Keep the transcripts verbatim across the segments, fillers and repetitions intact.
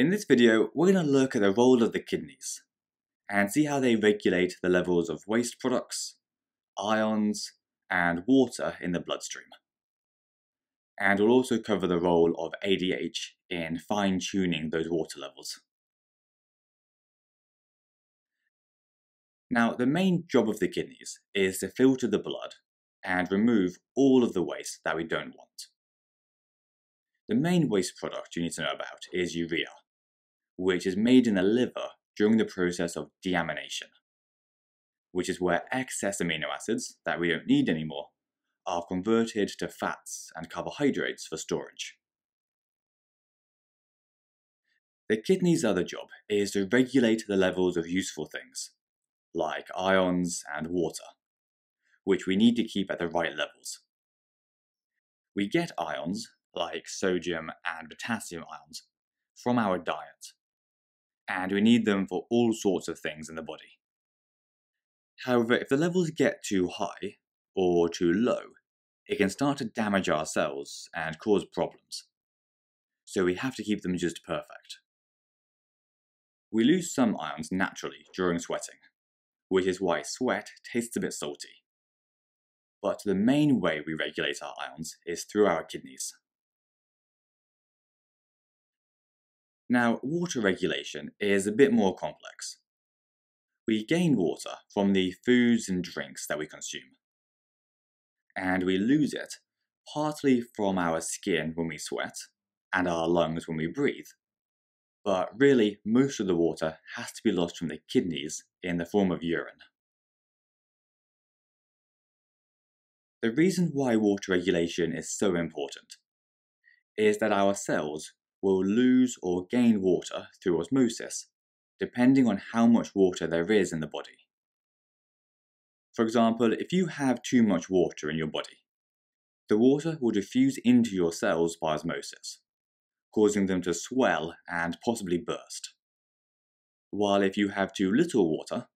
In this video, we're going to look at the role of the kidneys and see how they regulate the levels of waste products, ions, and water in the bloodstream. And we'll also cover the role of A D H in fine-tuning those water levels. Now, the main job of the kidneys is to filter the blood and remove all of the waste that we don't want. The main waste product you need to know about is urea, which is made in the liver during the process of deamination, which is where excess amino acids that we don't need anymore are converted to fats and carbohydrates for storage. The kidneys' other job is to regulate the levels of useful things, like ions and water, which we need to keep at the right levels. We get ions, like sodium and potassium ions, from our diet, and we need them for all sorts of things in the body. However, if the levels get too high or too low, it can start to damage our cells and cause problems. So we have to keep them just perfect. We lose some ions naturally during sweating, which is why sweat tastes a bit salty. But the main way we regulate our ions is through our kidneys. Now, water regulation is a bit more complex. We gain water from the foods and drinks that we consume, and we lose it partly from our skin when we sweat and our lungs when we breathe. But really, most of the water has to be lost from the kidneys in the form of urine. The reason why water regulation is so important is that our cells will lose or gain water through osmosis, depending on how much water there is in the body. For example, if you have too much water in your body, the water will diffuse into your cells by osmosis, causing them to swell and possibly burst. While if you have too little water,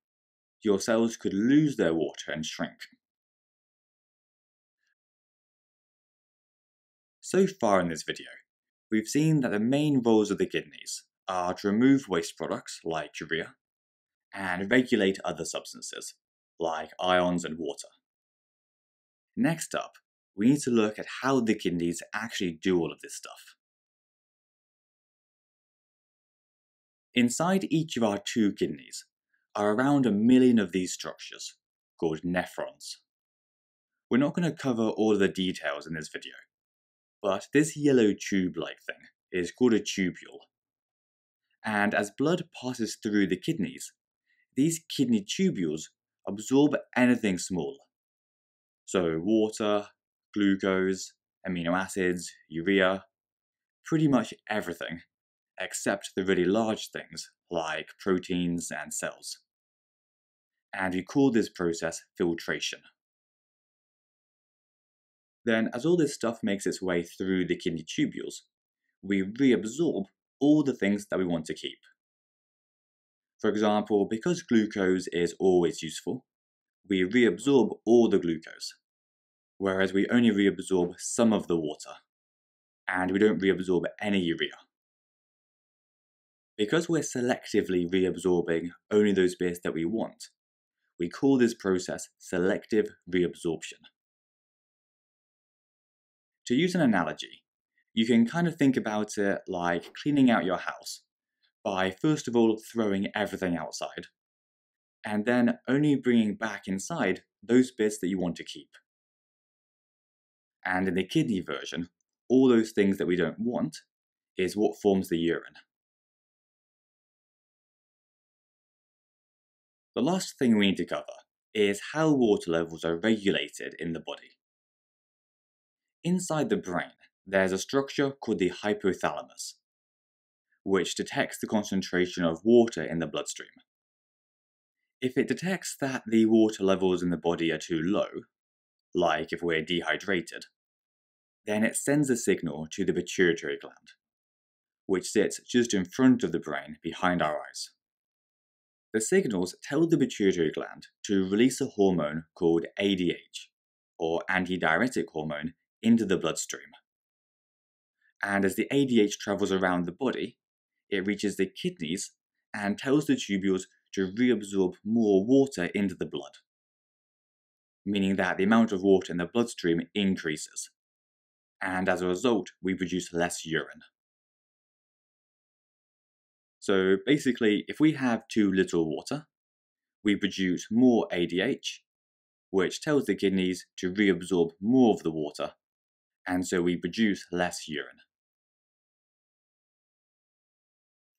your cells could lose their water and shrink. So far in this video, we've seen that the main roles of the kidneys are to remove waste products like urea and regulate other substances like ions and water. Next up, we need to look at how the kidneys actually do all of this stuff. Inside each of our two kidneys are around a million of these structures, called nephrons. We're not going to cover all of the details in this video, but this yellow tube-like thing is called a tubule. And as blood passes through the kidneys, these kidney tubules absorb anything small. So water, glucose, amino acids, urea, pretty much everything, except the really large things like proteins and cells. And we call this process filtration. Then, as all this stuff makes its way through the kidney tubules, we reabsorb all the things that we want to keep. For example, because glucose is always useful, we reabsorb all the glucose, whereas we only reabsorb some of the water, and we don't reabsorb any urea. Because we're selectively reabsorbing only those bits that we want, we call this process selective reabsorption. To use an analogy, you can kind of think about it like cleaning out your house by first of all throwing everything outside, and then only bringing back inside those bits that you want to keep. And in the kidney version, all those things that we don't want is what forms the urine. The last thing we need to cover is how water levels are regulated in the body. Inside the brain, there's a structure called the hypothalamus, which detects the concentration of water in the bloodstream. If it detects that the water levels in the body are too low, like if we're dehydrated, then it sends a signal to the pituitary gland, which sits just in front of the brain behind our eyes. The signals tell the pituitary gland to release a hormone called A D H, or antidiuretic hormone, into the bloodstream. And as the A D H travels around the body, it reaches the kidneys and tells the tubules to reabsorb more water into the blood, meaning that the amount of water in the bloodstream increases, and as a result, we produce less urine. So basically, if we have too little water, we produce more A D H, which tells the kidneys to reabsorb more of the water, and so we produce less urine.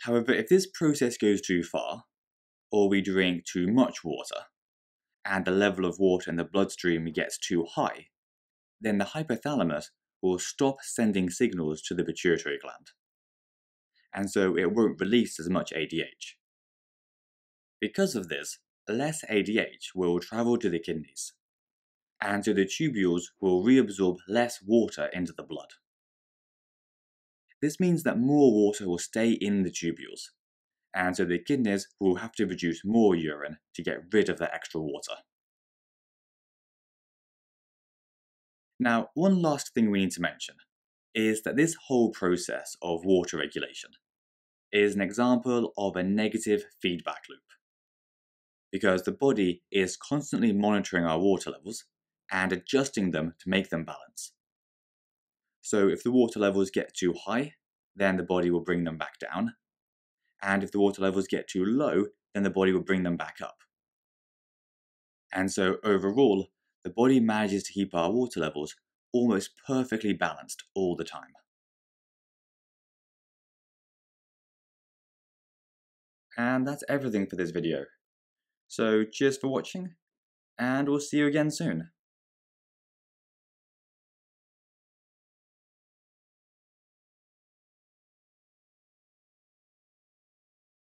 However, if this process goes too far, or we drink too much water, and the level of water in the bloodstream gets too high, then the hypothalamus will stop sending signals to the pituitary gland, and so it won't release as much A D H. Because of this, less A D H will travel to the kidneys, and so the tubules will reabsorb less water into the blood. This means that more water will stay in the tubules, and so the kidneys will have to produce more urine to get rid of the extra water. Now, one last thing we need to mention is that this whole process of water regulation is an example of a negative feedback loop, because the body is constantly monitoring our water levels and adjusting them to make them balance. So if the water levels get too high, then the body will bring them back down, and if the water levels get too low, then the body will bring them back up. And so overall, the body manages to keep our water levels almost perfectly balanced all the time. And that's everything for this video. So cheers for watching, and we'll see you again soon.